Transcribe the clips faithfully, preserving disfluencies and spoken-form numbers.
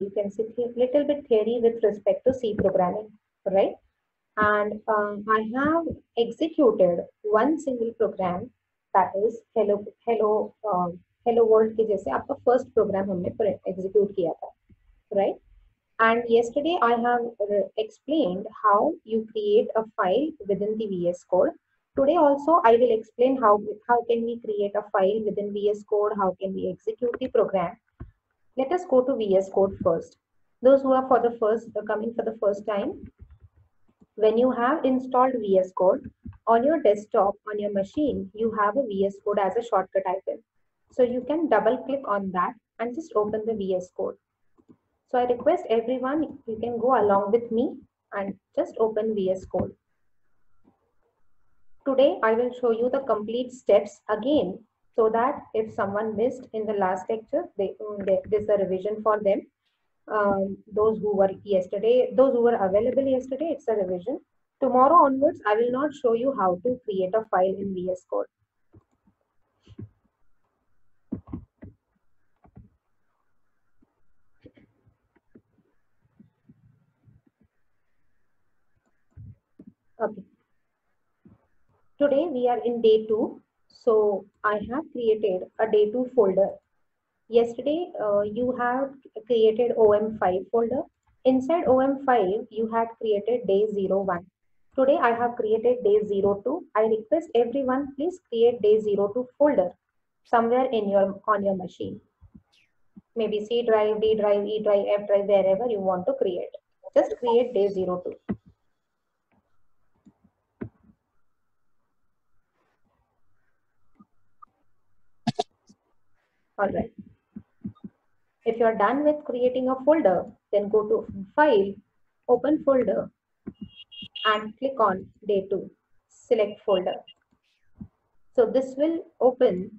you can see a little bit theory with respect to C programming, right? And um, I have executed one single program, that is hello hello uh, hello world ki jaise aapka first program humne execute kiya tha, right? And yesterday I have explained how you create a file within the V S Code. Today also I will explain how, how can we create a file within V S Code, how can we execute the program. Let us go to V S Code first. Those who are for the first coming for the first time, when you have installed V S Code on your desktop, on your machine, you have a V S Code as a shortcut icon. So you can double click on that and just open the V S Code. So I request everyone, you can go along with me and just open V S Code. Today, I will show you the complete steps again, so that if someone missed in the last lecture, they, they, this is a revision for them. Um, those who were yesterday, those who were available yesterday, it's a revision. Tomorrow onwards, I will not show you how to create a file in V S Code. Okay. Today we are in day two. So I have created a day two folder. Yesterday uh, you have created O M five folder. Inside O M five, you had created day zero one. Today I have created day zero two. I request everyone, please create day zero two folder somewhere in your on your machine. Maybe C drive, D drive, E drive, F drive, wherever you want to create. Just create day zero two. All right. If you are done with creating a folder, then go to File, Open Folder, and click on Day two. Select Folder. So this will open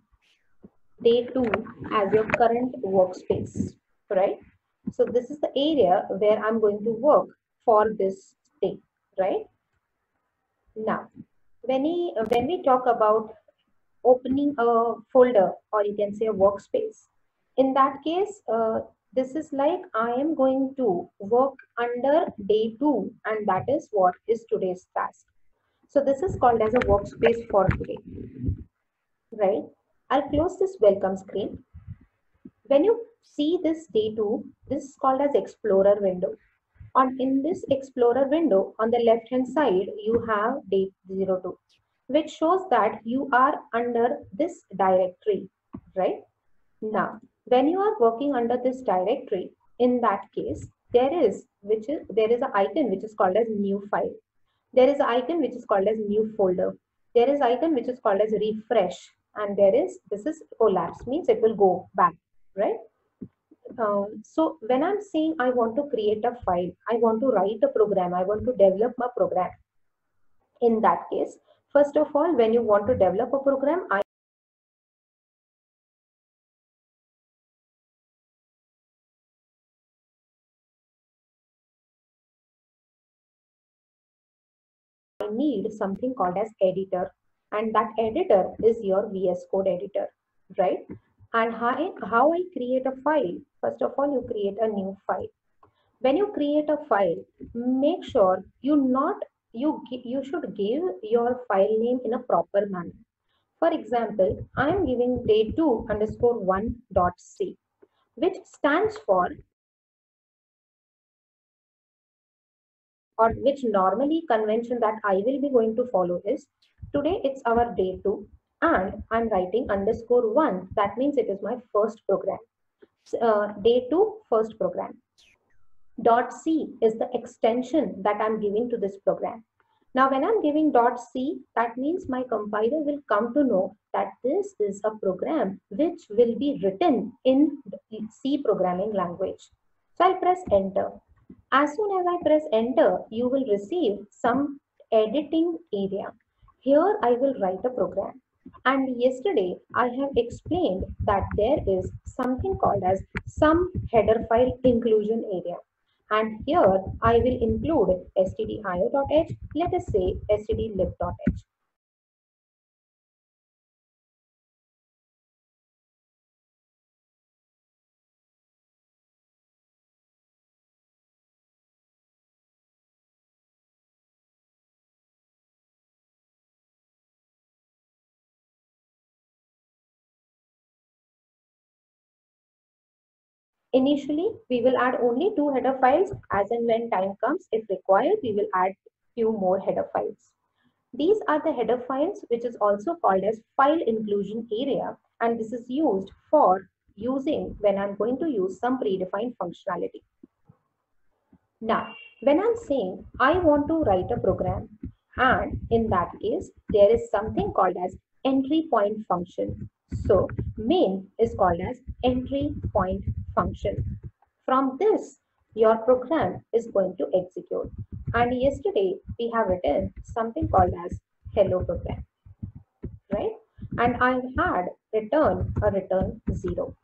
Day two as your current workspace, right? So this is the area where I'm going to work for this day, right? Now, when we, when we talk about opening a folder, or you can say a workspace, in that case, uh, this is like I am going to work under day two, and that is what is today's task. So this is called as a workspace for today, right? I'll close this welcome screen. When you see this day two, this is called as Explorer window. On in this Explorer window, on the left hand side, you have day zero two. Which shows that you are under this directory, right? Now, when you are working under this directory, in that case, there is which is there is an icon which is called as new file. There is an icon which is called as new folder. There is an icon which is called as refresh, and there is this is collapse, means it will go back, right? Um, so when I'm saying I want to create a file, I want to write a program, I want to develop a program. In that case, first of all, when you want to develop a program, I need something called as editor, and that editor is your V S Code editor, right? And how, how I create a file, first of all, you create a new file. When you create a file, make sure you not You, you should give your file name in a proper manner. For example, I am giving day two underscore one dot C, which stands for, or which normally convention that I will be going to follow is, today it's our day two and I'm writing underscore one. That means it is my first program. Uh, day two, first program. Dot C is the extension that I'm giving to this program. Now, when I'm giving dot C, that means my compiler will come to know that this is a program which will be written in C programming language. So I'll press enter. As soon as I press enter, you will receive some editing area. Here I will write a program. And yesterday I have explained that there is something called as some header file inclusion area. And here I will include stdio.h, let us say stdlib.h. Initially, we will add only two header files. As and when time comes, if required, we will add few more header files. These are the header files, which is also called as file inclusion area, and this is used for using when I'm going to use some predefined functionality. Now, when I'm saying I want to write a program, and in that case, there is something called as entry point function. So main is called as entry point function. From this, your program is going to execute. And yesterday we have written something called as hello program, right? And I had return a return zero.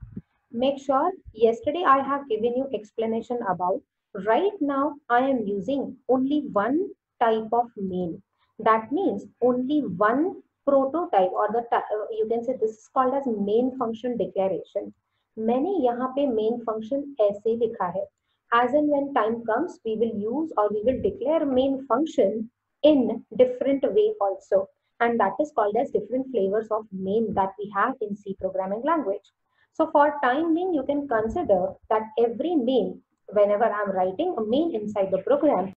Make sure, yesterday I have given you explanation about, right now I am using only one type of main. That means only one prototype, or the you can say this is called as main function declaration. मैंने यहाँ पे main function ऐसे लिखा है. As and when time comes, we will use or we will declare main function in different way also, and that is called as different flavors of main that we have in C programming language. So for time being, you can consider that every main, whenever I'm writing a main inside the program,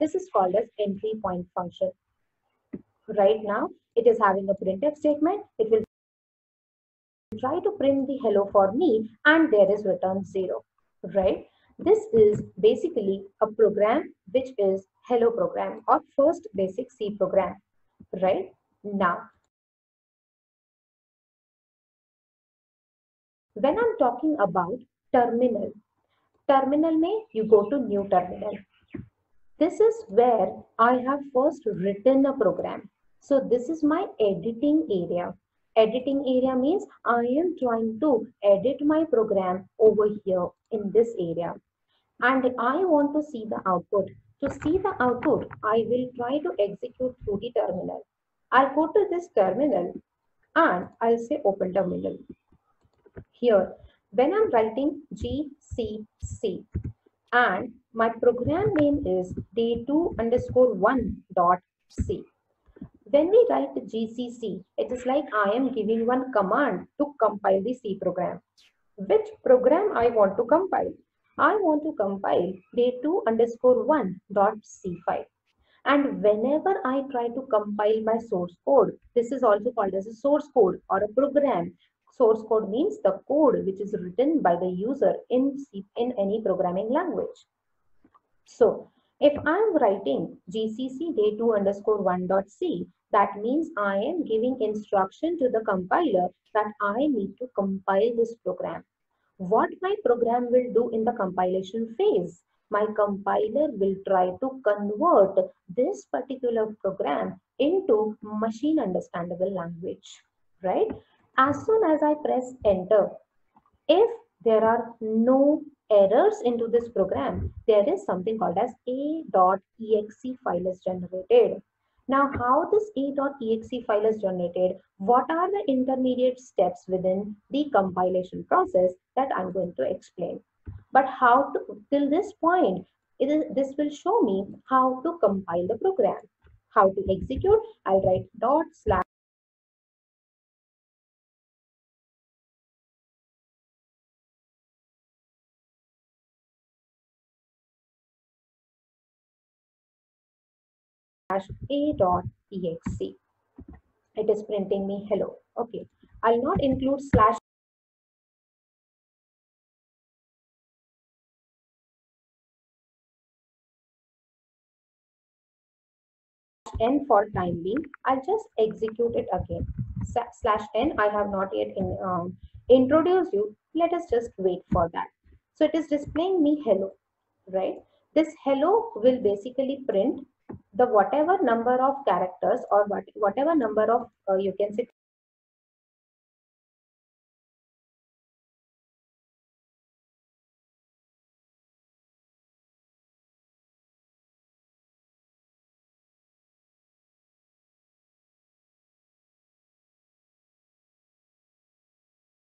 this is called as entry point function. Right now, it is having a printf statement. It will try to print the hello for me, and there is return zero, right? This is basically a program which is hello program, or first basic C program, right? Now, when I'm talking about terminal, terminal mein, you go to new terminal. This is where I have first written a program. So this is my editing area. Editing area means I am trying to edit my program over here in this area. And I want to see the output. To see the output, I will try to execute through the terminal. I'll go to this terminal and I'll say open terminal. Here, when I'm writing G C C, and my program name is day two underscore one dot C. When we write G C C, it is like I am giving one command to compile the C program. Which program I want to compile? I want to compile day two underscore one dot C file. And whenever I try to compile my source code, this is also called as a source code or a program. Source code means the code which is written by the user in C, in any programming language. So if I am writing G C C day two underscore one dot C, that means I am giving instruction to the compiler that I need to compile this program. What my program will do in the compilation phase? My compiler will try to convert this particular program into machine understandable language, right? As soon as I press enter, if there are no errors into this program, there is something called as a dot E X E file is generated. Now, how this a dot E X E file is generated, what are the intermediate steps within the compilation process that I'm going to explain. But how to, till this point, it is, this will show me how to compile the program. How to execute, I'll write dot slash a dot E X E. It is printing me hello. Okay, I'll not include slash n for time being. I'll just execute it again. Slash n, I have not yet in, um, introduced you. Let us just wait for that. So it is displaying me hello, right? This hello will basically print the whatever number of characters or what whatever number of uh, you can say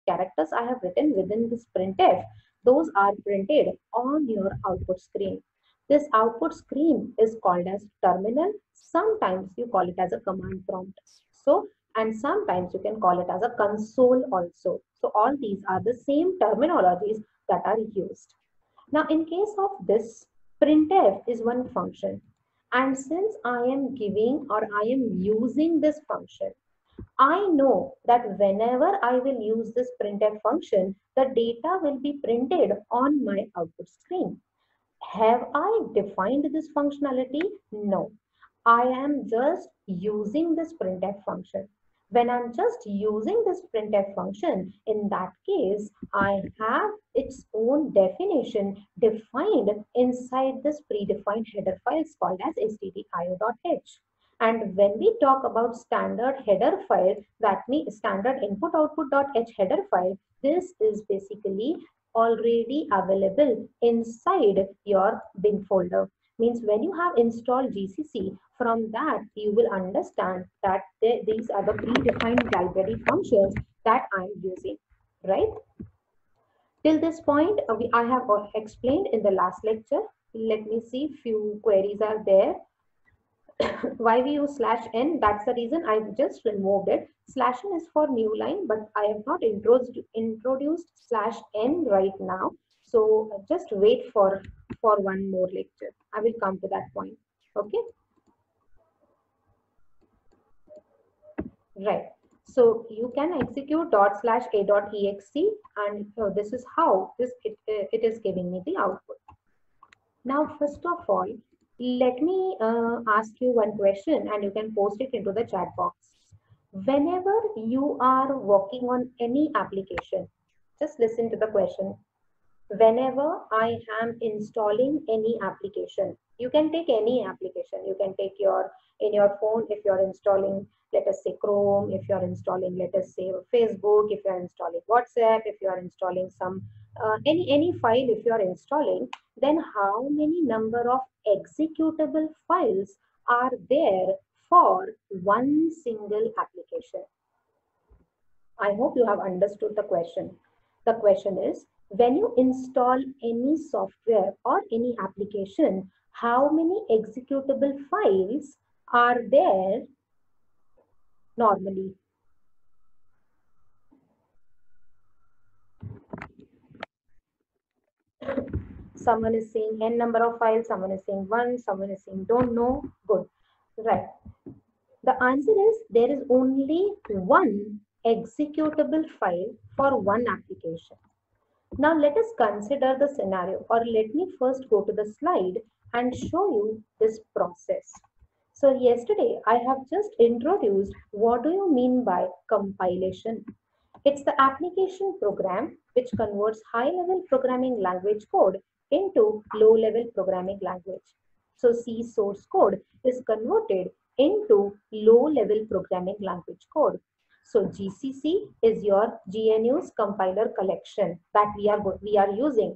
characters I have written within this printf, those are printed on your output screen. This output screen is called as terminal. Sometimes you call it as a command prompt. also, and sometimes you can call it as a console also. So all these are the same terminologies that are used. Now in case of this, printf is one function, and since I am giving or I am using this function, I know that whenever I will use this printf function, the data will be printed on my output screen. Have I defined this functionality? No. I am just using this printf function. When I'm just using this printf function, in that case, I have its own definition defined inside this predefined header files called as stdio.h. And when we talk about standard header file, that means standard input output.h header file, this is basically already available inside your bin folder. Means when you have installed G C C, from that you will understand that they, these are the predefined library functions that I'm using, right? Till this point, I have explained in the last lecture. Let me see, few queries are there. Why we use slash n? That's the reason I've just removed it. Slash n is for new line, but I have not introduced introduced slash n right now. So just wait for for one more lecture. I will come to that point. Okay. Right. So you can execute dot slash a dot exe, and so this is how this it, it is giving me the output. Now, first of all, let me uh, ask you one question, and you can post it into the chat box. Whenever you are working on any application, just listen to the question. Whenever I am installing any application, you can take any application. You can take your in your phone, if you're installing, let us say Chrome, if you're installing, let us say Facebook, if you're installing WhatsApp, if you're installing some Uh, any any file, if you are installing, then how many number of executable files are there for one single application? I hope you have understood the question. The question is, when you install any software or any application, how many executable files are there normally? Someone is saying n number of files, someone is saying one, someone is saying don't know. Good. Right. The answer is there is only one executable file for one application. Now let us consider the scenario, or let me first go to the slide and show you this process. So yesterday I have just introduced what do you mean by compilation. It's the application program which converts high-level programming language code into low-level programming language. So C source code is converted into low-level programming language code. So G C C is your G N U's compiler collection that we are we are using.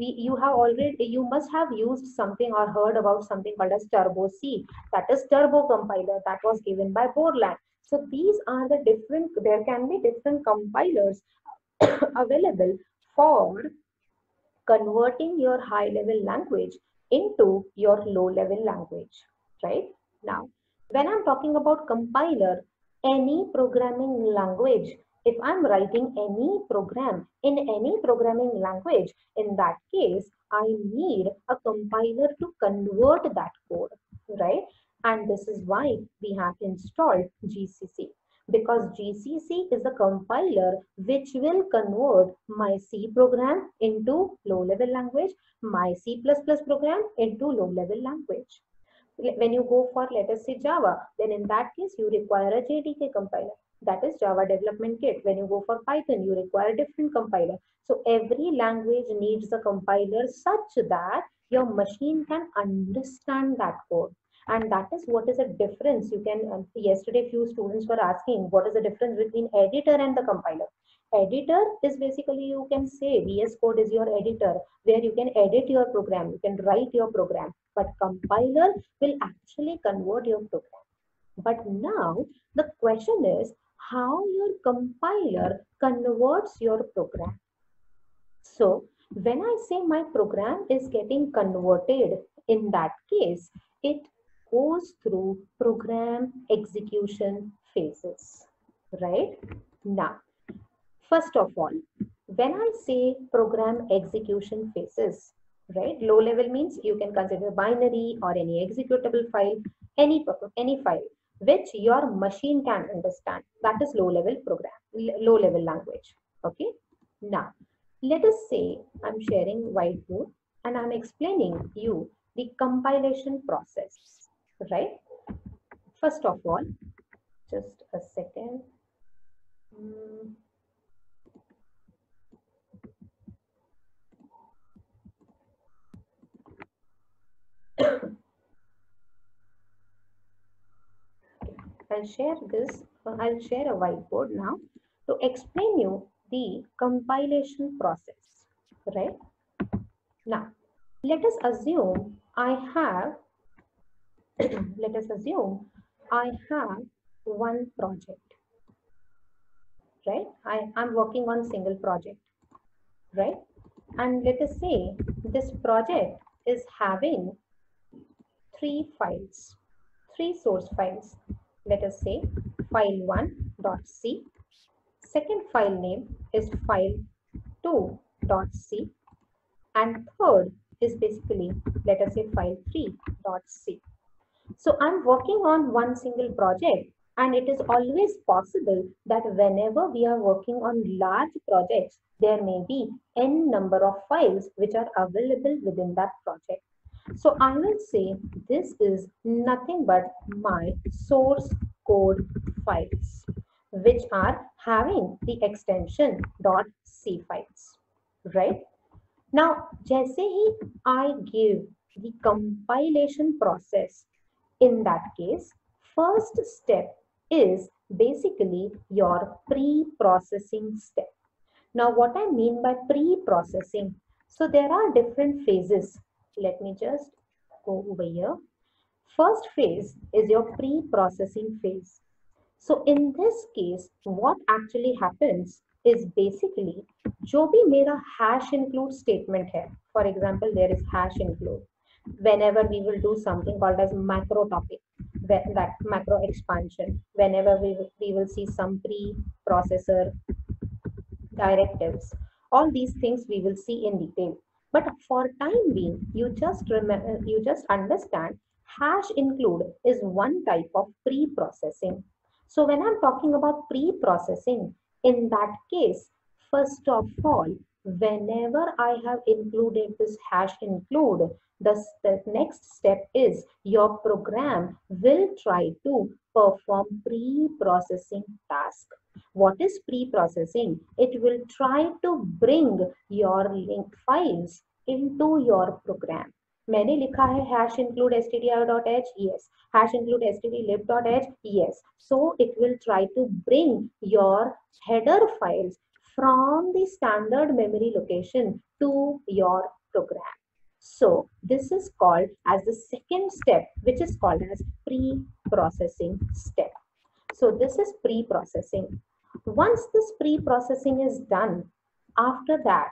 We you have already you must have used something or heard about something called as Turbo C. That is Turbo compiler that was given by Borland. So these are the different, there can be different compilers available for converting your high-level language into your low-level language, right? Now, when I'm talking about compiler, any programming language, if I'm writing any program in any programming language, in that case, I need a compiler to convert that code, right? And this is why we have installed G C C, because G C C is the compiler which will convert my C program into low-level language, my C plus plus program into low-level language. When you go for, let us say, Java, then in that case, you require a J D K compiler, that is Java Development Kit. When you go for Python, you require a different compiler. So every language needs a compiler such that your machine can understand that code. And that is what is the difference. You can, uh, yesterday few students were asking, what is the difference between editor and the compiler? Editor is basically, you can say V S Code is your editor, where you can edit your program, you can write your program, but compiler will actually convert your program. But now the question is how your compiler converts your program. So when I say my program is getting converted, in that case, it goes through program execution phases. Right now, first of all, when I say program execution phases, right, low level means you can consider binary or any executable file, any any file which your machine can understand. That is low level program, low level language. Okay. Now, let us say I'm sharing whiteboard and I'm explaining you the compilation process. Right. First of all, just a second. Mm. I'll share this, I'll share a whiteboard now to explain you the compilation process, right? Now, let us assume I have, let us assume I have one project, right? I am working on single project, right? And let us say this project is having three files, three source files. Let us say file one dot c, second file name is file two dot c, and third is basically, let us say, file three dot c. So I'm working on one single project, and it is always possible that whenever we are working on large projects, there may be n number of files which are available within that project. So I will say this is nothing but my source code files, which are having the extension .c files, right? Now, jaise hi I give the compilation process, in that case, first step is basically your pre-processing step. Now, what I mean by pre-processing, so there are different phases. Let me just go over here. First phase is your pre-processing phase. So in this case, what actually happens is basically, जो भी मेरा hash include statement है. For example, there is hash include. Whenever we will do something called as macro topic, that macro expansion. Whenever we will, we will see some pre-processor directives. All these things we will see in detail. But for time being, you just remember, you just understand hash include is one type of pre-processing. So when I'm talking about pre-processing, in that case, first of all, whenever I have included this hash include, the, the next step is your program will try to perform pre-processing task. What is pre-processing? It will try to bring your linked files into your program. मैंने लिखा है hash include stdio.h, yes. Hash include stdlib.h, yes. So it will try to bring your header files from the standard memory location to your program. So this is called as the second step, which is called as pre-processing step. So this is pre-processing. Once this pre-processing is done, after that,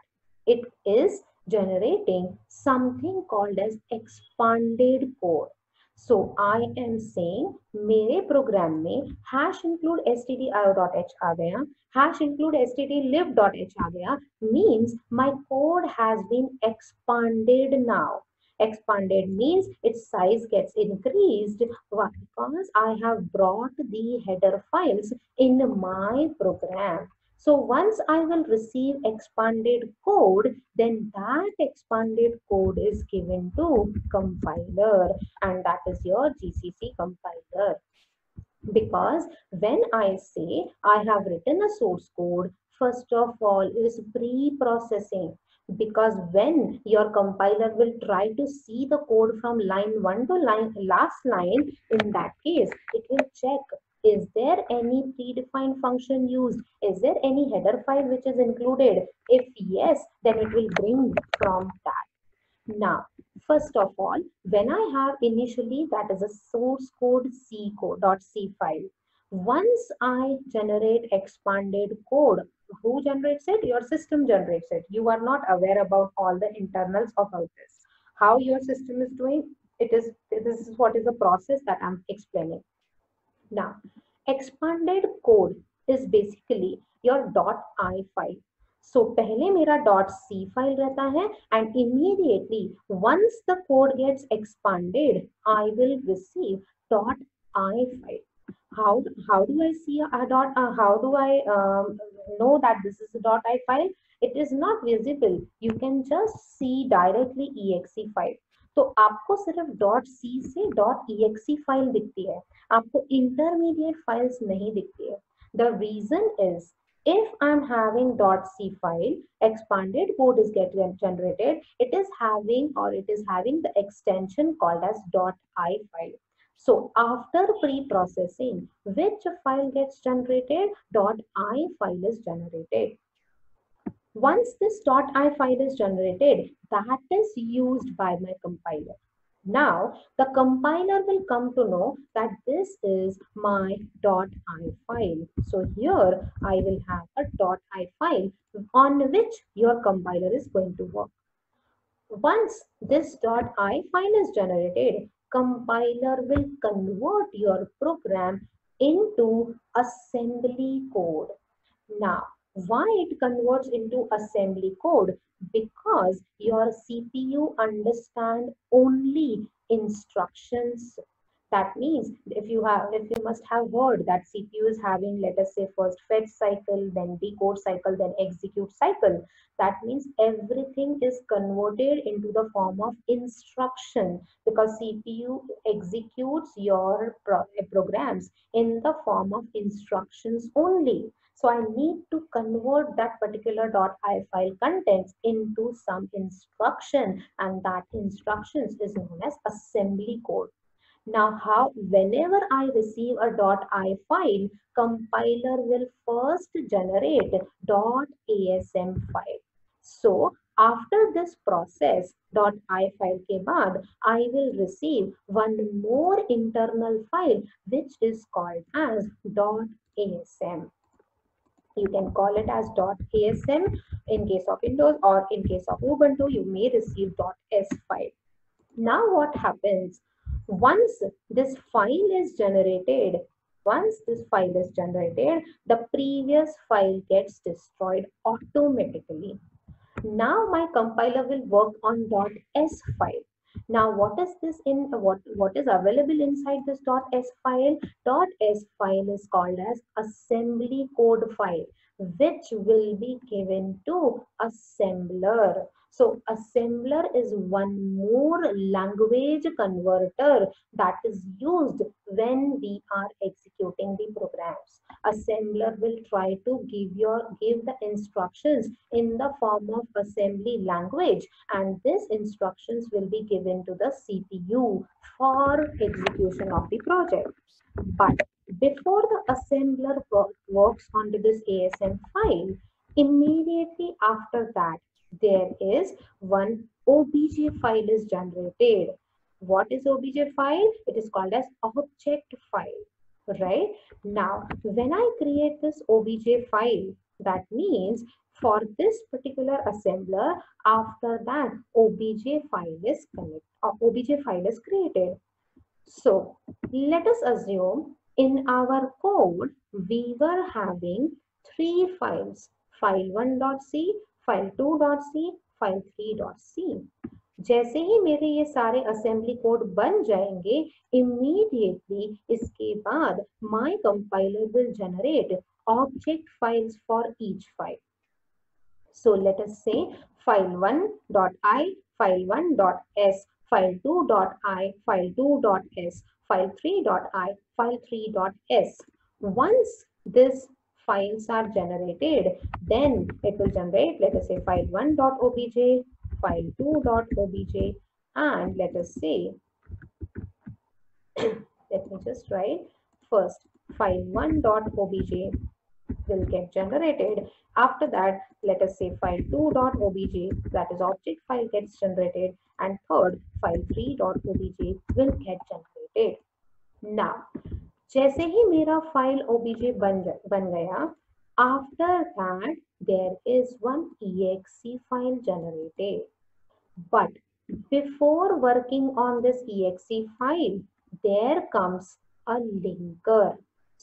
it is generating something called as expanded code. So I am saying, मेरे program में hash include stdio.h आ गया, hash include stdlib.h आ गया, means my code has been expanded now. Expanded means its size gets increased because I have brought the header files in my program. So once I will receive expanded code, then that expanded code is given to compiler, and that is your G C C compiler. Because when I say I have written a source code, first of all is pre-processing. Because when your compiler will try to see the code from line one to line last line, in that case, it will check, is there any predefined function used? Is there any header file which is included? If yes, then it will bring from that. Now, first of all, when I have initially, that is a source code C code, .c file. Once I generate expanded code, who generates it? Your system generates it. You are not aware about all the internals about this. How your system is doing, it is, this is what is the process that I'm explaining. Now, expanded code is basically your .i file. So पहले मेरा .c file रहता है and immediately once the code gets expanded, I will receive .i file. How how do I see a dot? Uh, how do I um, know that this is a .i file? It is not visible. You can just see directly exe file. तो आपको सिर्फ .c से .exe file दिखती है. आपको intermediate files नहीं दिखती है. The reason is if I am having .c file, expanded code is getting generated. It is having or it is having the extension called as .i file. So after pre-processing, which file gets generated? .i file is generated. Once this .i file is generated, that is used by my compiler. Now the compiler will come to know that this is my .i file. So here I will have a .i file on which your compiler is going to work. Once this .i file is generated, compiler will convert your program into assembly code. Now, why it converts into assembly code? Because your C P U understands only instructions. That means if you have, if you must have heard that C P U is having, let us say, first fetch cycle, then decode cycle, then execute cycle. That means everything is converted into the form of instruction because C P U executes your pro programs in the form of instructions only. So I need to convert that particular .i file contents into some instruction, and that instructions is known as assembly code. Now, how whenever I receive a .i file, compiler will first generate .asm file. So after this process, .i file ke baad, I will receive one more internal file which is called as .asm. You can call it as .asm in case of Windows, or in case of Ubuntu, you may receive .s file. Now what happens? Once this file is generated, once this file is generated, the previous file gets destroyed automatically. Now my compiler will work on .s file. Now what is this in what what is available inside this .s file? .s file is called as assembly code file, which will be given to assembler. So assembler is one more language converter that is used when we are executing the programs. Assembler will try to give your give the instructions in the form of assembly language, and these instructions will be given to the C P U for execution of the project. But before the assembler works onto this A S M file, immediately after that, there is one obj file is generated. What is obj file? It is called as object file, right? Now, when I create this obj file, that means for this particular assembler, after that, obj file is connect, or obj file is created. So let us assume in our code, we were having three files, file one dot c, file two dot c, file three dot c. जैसे ही मेरे ये सारे assembly code बन जाएंगे, immediately इसके बाद my compiler will generate object files for each file. So let us say file one dot i, file one dot s, file two dot i, file two dot s, file three dot i, file three dot s. Once this files are generated, then it will generate, let us say, file one dot obj, file two dot obj, and let us say, let me just write first, file one dot obj will get generated. After that, let us say file two dot obj, that is object file, gets generated, and third, file three dot obj will get generated. Now, जैसे ही मेरा file obj बन बन गया, after that there is one exe file generated. But before working on this exe file, there comes a linker.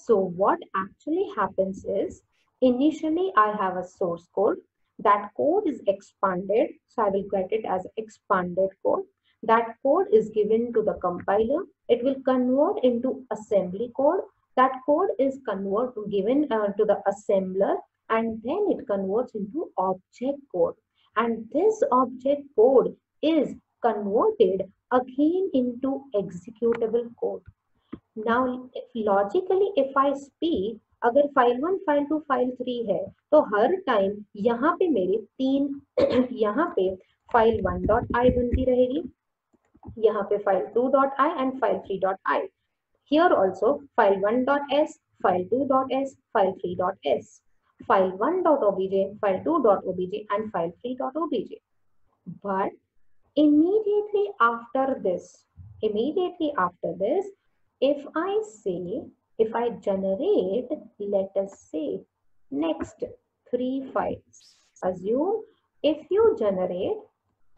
So what actually happens is, initially I have a source code. That code is expanded, so I will get it as expanded code. That code is given to the compiler. It will convert into assembly code. That code is convert given uh, to the assembler, and then it converts into object code. And this object code is converted again into executable code. Now, if logically, if I speak, अगर file one file two file three है तो हर time यहाँ पे मेरे तीन, यहाँ पे file one dot I बनती रहेगी, यहाँ पे file two dot I and file three dot I. Here also file one dot S, file two dot S, file three dot S, file one dot OBJ, file two dot OBJ and file three dot OBJ. But immediately after this, immediately after this, if I say, if I generate, let us say, next three files. Assume if you generate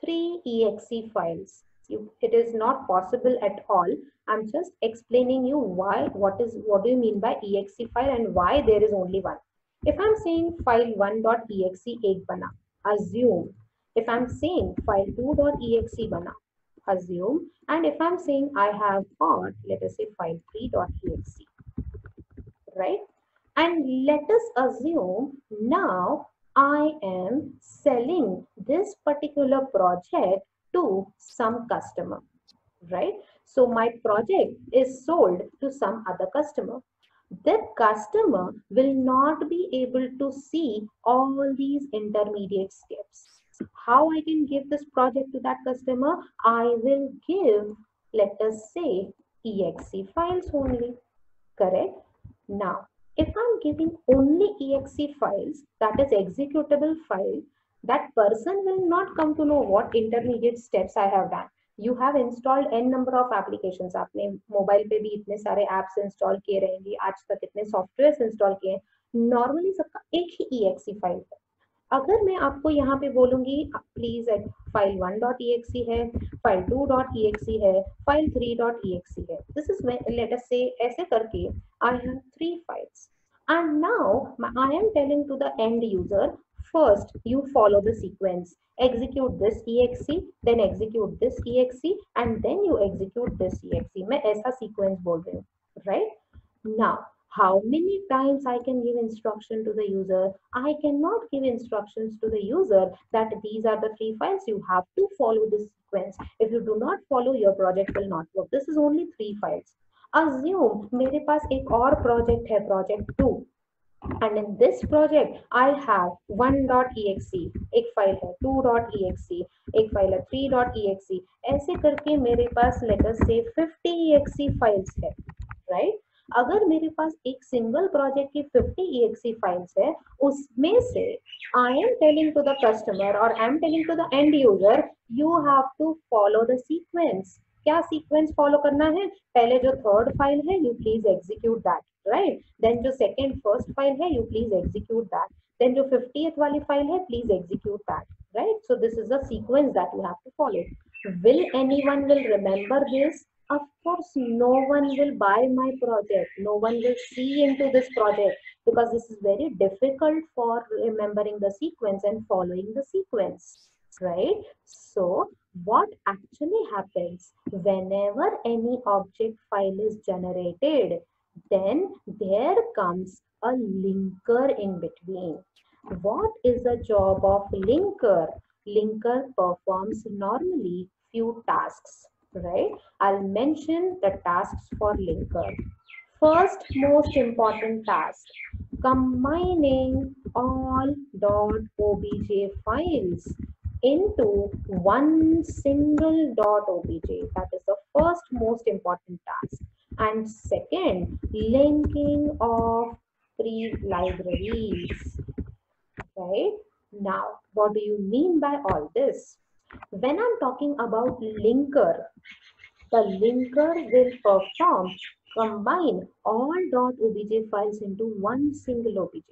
three E X E files, you, it is not possible at all. I'm just explaining you why, what is, what do you mean by E X E file and why there is only one. If I'm saying file one.exe ek bana, assume. If I'm saying file two.exe bana, assume. And if I'm saying I have got, let us say, file three.exe. Right, and let us assume now I am selling this particular project to some customer, right? So my project is sold to some other customer. That customer will not be able to see all these intermediate steps. How I can give this project to that customer? I will give, let us say, E X E files only, correct? Now, if I'm giving only E X E files, that is executable file, that person will not come to know what intermediate steps I have done. You have installed n number of applications. आपने mobile पे भी इतने सारे apps install किए रहेंगे, आज तक इतने softwares install किए, normally सबका एक ही E X E file है. अगर मैं आपको यहाँ पे बोलूँगी, please file one.exe है, file two.exe है, file three.exe है. This is when, let us say, ऐसे करके I have three files. And now I am telling to the end user, first you follow the sequence. Execute this E X E, then execute this E X E, and then you execute this E X E. मैं ऐसा sequence बोल रही हूँ, right? Now, how many times I can give instruction to the user? I cannot give instructions to the user that these are the three files. You have to follow this sequence. If you do not follow, your project will not work. This is only three files. Assume मेरे पास एक और project है, project two, and in this project I have one.exe, एक file है, two.exe, एक file है, three.exe. ऐसे करके मेरे पास let us say fifty E X E files है, right? अगर मेरे पास एक सिंगल प्रोजेक्ट की fifty E X E files है, उसमें से I am telling to the customer और I am telling to the end user, you have to follow the sequence. क्या sequence follow करना है? पहले जो third file है, you please execute that, right? Then जो second first file है, you please execute that. Then जो fiftieth वाली फाइल है, please execute that, right? So this is the sequence that you have to follow. Will anyone will remember this? Of course, no one will buy my project. No one will see into this project because this is very difficult for remembering the sequence and following the sequence, right? So what actually happens whenever any object file is generated, then there comes a linker in between. What is the job of linker? Linker performs normally few tasks. Right, I'll mention the tasks for linker. First most important task, combining all .obj files into one single .obj. That is the first most important task. And second, linking of three libraries. Right, now what do you mean by all this? When I'm talking about linker, the linker will perform, combine all .obj files into one single obj.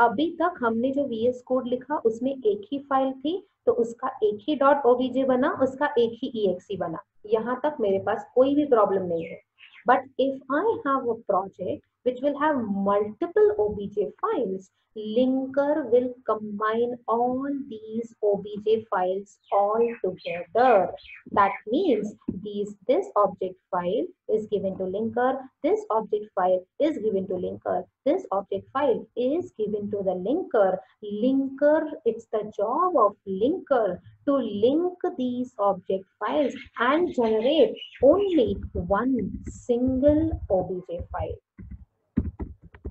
अभी तक हमने जो V S Code लिखा उसमें एक ही file थी, तो उसका एक ही .obj बना, उसका एक ही E X E बना. यहाँ तक मेरे पास कोई भी प्रॉब्लम नहीं है. But if I have a project which will have multiple O B J files. Linker will combine all these O B J files all together. That means these this object file is given to linker, this object file is given to linker, this object file is given to the linker. Linker, it's the job of linker to link these object files and generate only one single O B J file.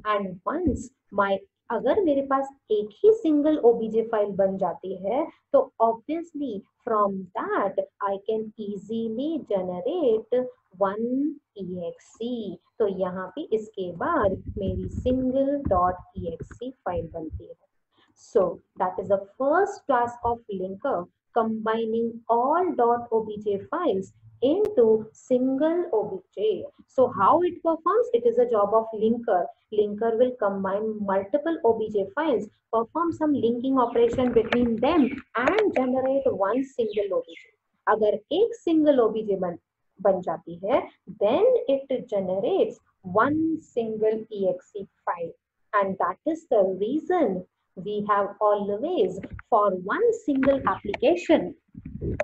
And once my अगर मेरे पास एक ही single O B J file बन जाती है, तो obviously from that I can easily generate one E X E. तो यहाँ पे इसके बाद मेरी single dot E X E file बनती है. So that is the first task of linker, combining all dot obj files into single O B J. So how it performs? It is a job of linker. Linker will combine multiple O B J files, perform some linking operation between them, and generate one single O B J. Agar ek single O B J ban, ban jati hai, then it generates one single E X E file, and that is the reason we have always, for one single application,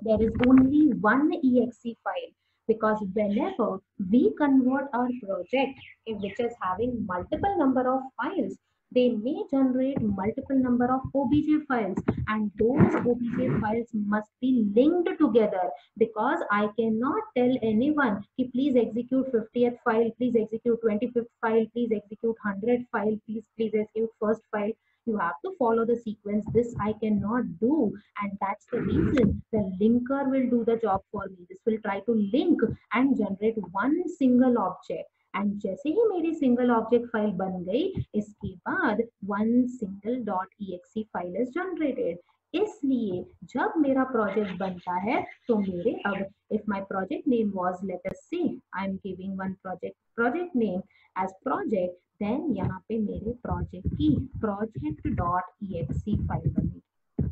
there is only one E X E file, because whenever we convert our project which is having multiple number of files, they may generate multiple number of O B J files, and those O B J files must be linked together, because I cannot tell anyone ki please execute fiftieth file, please execute twenty-fifth file, please execute hundredth file, please please execute first file. You have to follow the sequence. This I cannot do, and that's the reason the linker will do the job for me. This will try to link and generate one single object, and जैसे ही मेरी single object file बन गई, इसके बाद one single dot E X E file is generated. इसलिए जब मेरा project बनता है, तो मेरे अब if my project name was, let us say I am giving one project project name as project, then यहाँ पे मेरे project की project dot E X E file बनेगी,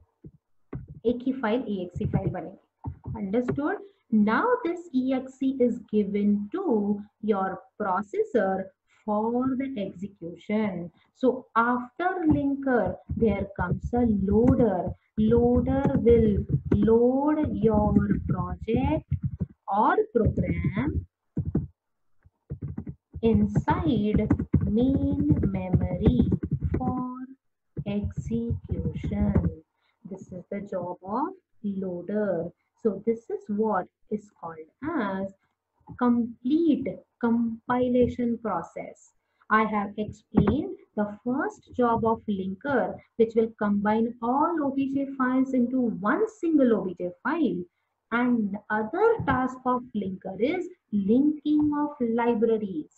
एक ही file E X E file बनेगी. Understood? Now this E X E is given to your processor for the execution. So after linker, there comes a loader. Loader will load your project or program inside main memory for execution. This is the job of loader. So this is what is called as complete compilation process. I have explained the first job of linker, which will combine all O B J files into one single O B J file, and other task of linker is linking of libraries.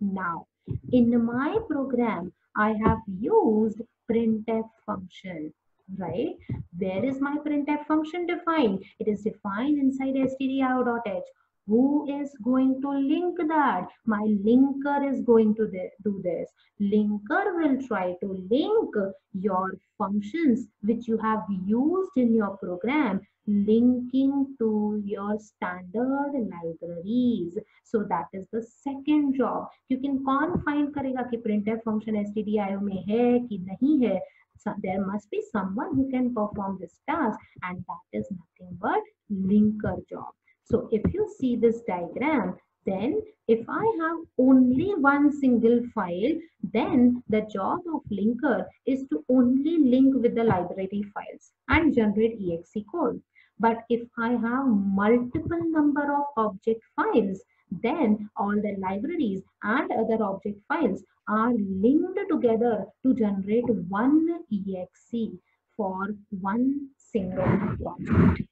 Now in my program I have used printf function, right? Where is my printf function defined? It is defined inside stdio dot h. Who is going to link that? My linker is going to do this. Linker will try to link your functions which you have used in your program, linking to your standard libraries. So that is the second job. You can confine karega ki printf function stdio mein hai ki nahi hai. So there must be someone who can perform this task, and that is nothing but linker job. So if you see this diagram, then if I have only one single file, then the job of linker is to only link with the library files and generate E X E code. But if I have multiple number of object files, then all the libraries and other object files are linked together to generate one E X E for one single project.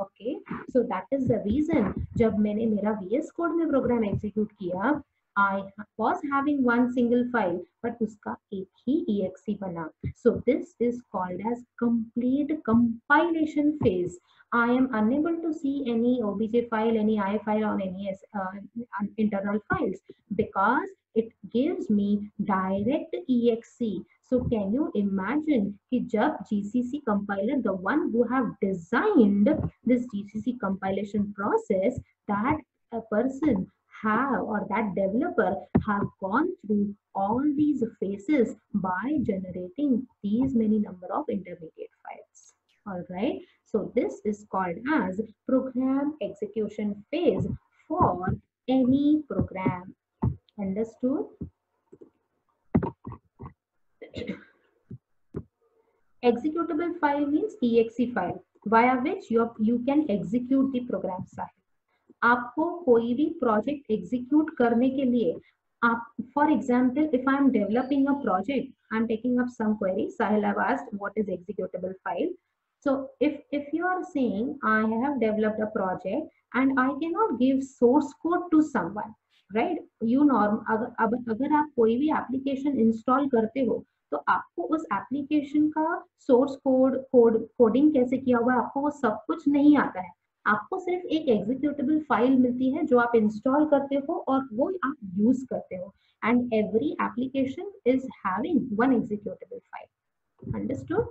Okay, so that is the reason जब मैंने मेरा V S Code में program execute किया, I was having one single file, but उसका एक ही E X E बना. So this is called as complete compilation phase. I am unable to see any O B J file, any I file, or any uh, internal files, because it gives me direct E X E. So can you imagine ki jab G C C compiler, the one who have designed this G C C compilation process, that a person have, or that developer have gone through all these phases by generating these many number of intermediate files. All right, so this is called as program execution phase for any program. Understood? Executable file means E X E file, via which you, you can execute the program side. आपको कोई भी project execute करने के लिए आप, for example, if I am developing a project, I am taking up some query. Sahil have asked, what is executable file? So if if you are saying I have developed a project and I cannot give source code to someone, right? You norm अगर अब अगर आप कोई भी application install करते हो तो आपको उस एप्लीकेशन का सोर्स कोड कोड कोडिंग कैसे किया हुआ है आपको वो सब कुछ नहीं आता है. आपको सिर्फ एक एग्जीक्यूटेबल फाइल मिलती है जो आप इंस्टॉल करते हो और वो आप यूज करते हो. And every application is having one executable file. Understood?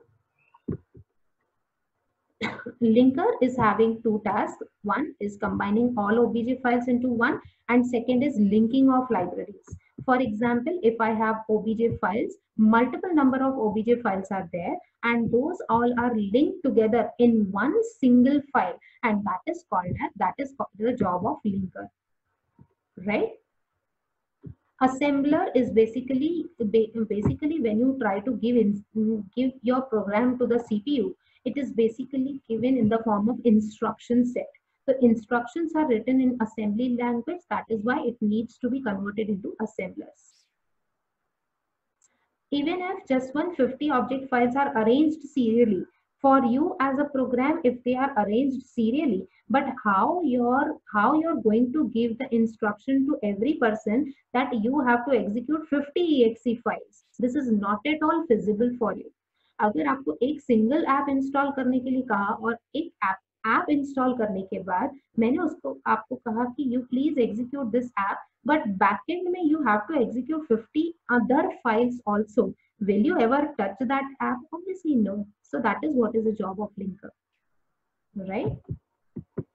Linker is having two tasks. One is combining all obj files into one, and second is linking of libraries. For example, if I have obj files, multiple number of obj files are there, and those all are linked together in one single file, and that is called as, that is called the job of linker, right? Assembler is basically basically when you try to give in, give your program to the C P U, it is basically given in the form of instruction set. So instructions are written in assembly language. That is why it needs to be converted into assemblers. Even if just one hundred fifty object files are arranged serially, for you as a program, if they are arranged serially, but how you're how you're going to give the instruction to every person that you have to execute fifty E X E files? This is not at all feasible for you. अगर आपको एक single app install करने के लिए कहा और एक app app install करने के बाद मैंने उसको आपको कहा कि you please execute this app, but backend में you have to execute fifty other files also, will you ever touch that app? Obviously no. So that is what is the job of linker, right?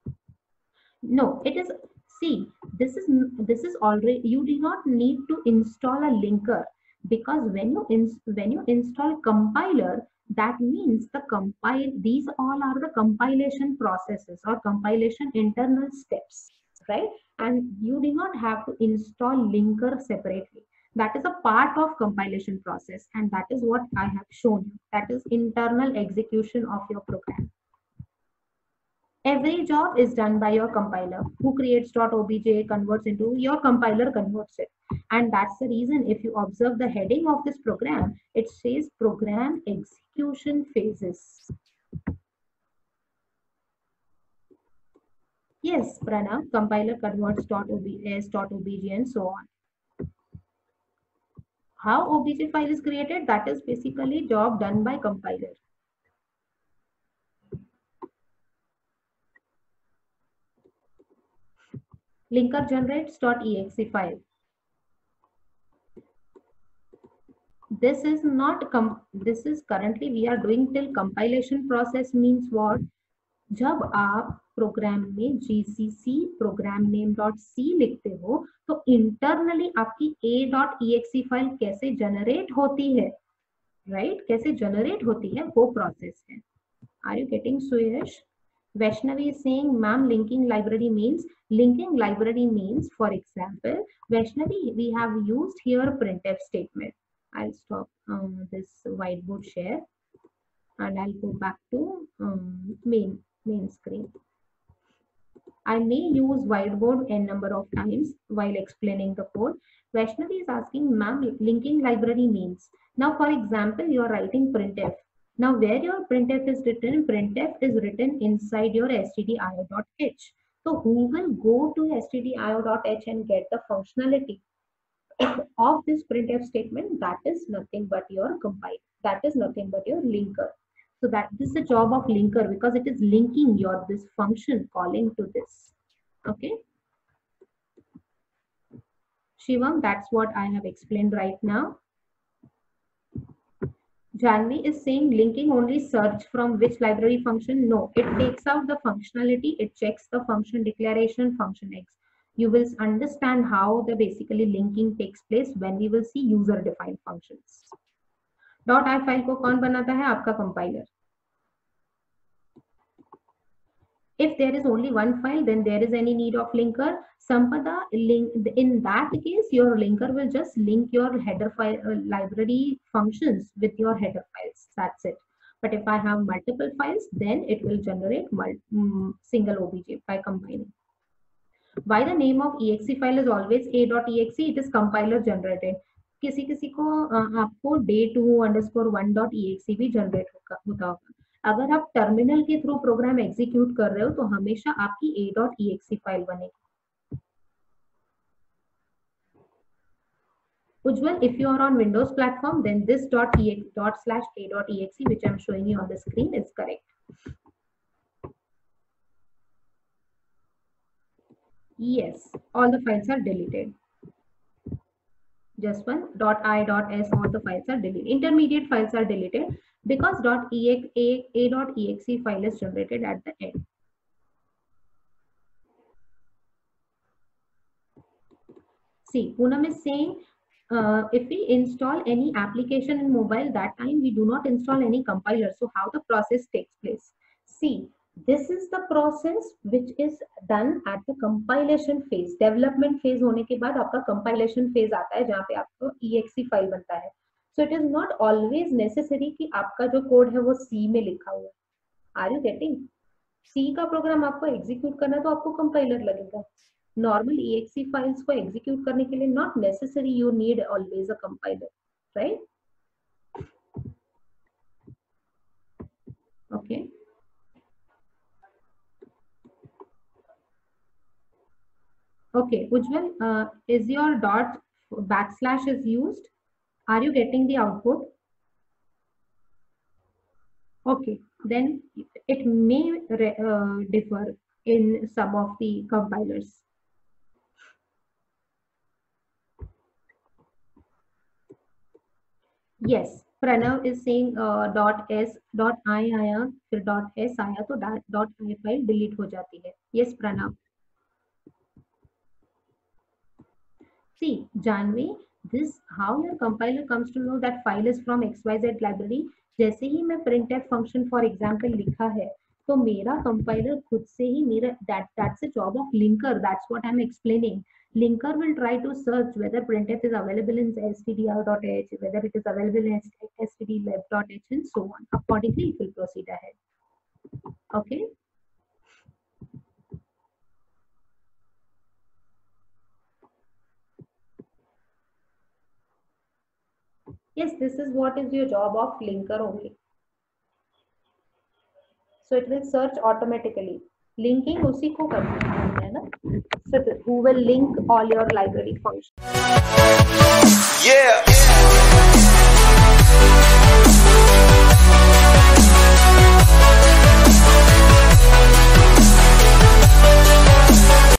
No, it is, see, this is this is already, you do not need to install a linker, because when you in, when you install compiler, that means the compile these all are the compilation processes or compilation internal steps, right? And you do not have to install linker separately. That is a part of compilation process, and that is what I have shown you. That is internal execution of your program. Every job is done by your compiler, who creates .obj, converts into, your compiler converts it. And that's the reason, if you observe the heading of this program, it says program execution phases. Yes, Pranav, compiler converts .obj and so on. How obj file is created? That is basically job done by compiler. Linker generates .exe file. This is not com this is currently we are doing till compilation process. Means what? जब आप programme में G C C program name dot C लिखते हो तो internally आपकी A dot exe file कैसे generate होती है, राइट right? कैसे जनरेट होती है वो प्रोसेस है. Are you getting Suyash? Vaishnavi is saying, ma'am, linking library means, linking library means, for example, Vaishnavi, we have used here printf statement. I'll stop um, this whiteboard share and I'll go back to um, main main screen. I may use whiteboard n number of times while explaining the code. Vaishnavi is asking, ma'am, linking library means. Now, for example, you are writing printf. Now, where your printf is written, printf is written inside your stdio.h. So, who will go to stdio.h and get the functionality of this printf statement? That is nothing but your compile. That is nothing but your linker. So, that this is the job of linker, because it is linking your this function calling to this. Okay, Shivam, that's what I have explained right now. Janvi is saying, linking only search from which library function? No, it takes out the functionality, it checks the function declaration, function ex you will understand how the basically linking takes place when we will see user defined functions. Dot I file को कौन बनाता है? आपका compiler. If there is only one file, then there is any need of linker. Sampada link, in that case your linker will just link your header file uh, library functions with your header files. That's it. But if I have multiple files, then it will generate um, single obj by combining. Why the name of exe file is always a.exe? It is compiler generated. किसी किसी को uh, आपको day two underscore one dot E X E भी generate होता होगा. अगर आप terminal के थ्रू प्रोग्राम एग्जीक्यूट कर रहे हो तो हमेशा आपकी a.exe फाइल बनेगी. Ujjwal, if you are on Windows platform, then this dot slash a.exe, which I am showing you on the screen, is correct. Yes, all the files are deleted. Just one dot I dot S, all the files are deleted. Intermediate files are deleted because dot ex a a dot exe file is generated at the end. See, Poonam is saying. Uh, if we install any application in mobile, that time we do not install any compiler. So how the process takes place? See, this is the process which is done at the compilation phase. Development phase होने के बाद आपका compilation phase आता है जहाँ पे आपको exe file बनता है. So it is not always necessary कि आपका जो code है वो C में लिखा हुआ है. Are you getting? C का program आपको execute करना है तो आपको compiler लगेगा. Normal exe files को execute करने के लिए not necessary you need always a compiler, right? Okay. Okay, Ujjwal, uh, is your dot backslash is used? Are you getting the output? Okay, then it may re, uh, differ in some of the compilers. Yes, Pranav is saying uh, dot s dot I आया फिर dot s आया तो dot I file delete हो जाती है. Yes, Pranav. See, Janvi, this how your compiler comes to know that file is from X Y Z library. जैसे ही मैं printf function for example लिखा है तो मेरा compiler खुद से ही मेरा that that's a job of linker. That's what I'm explaining. Linker will try to search whether printf is available in s t d l i b dot h, whether it is available in s t d lib dot h, and so on. Accordingly, it will proceed ahead. Okay. Yes, this is what is your job of linker only. So it will search automatically. Linking उसी को करते हैं ना. So who will link all your library functions? Yeah.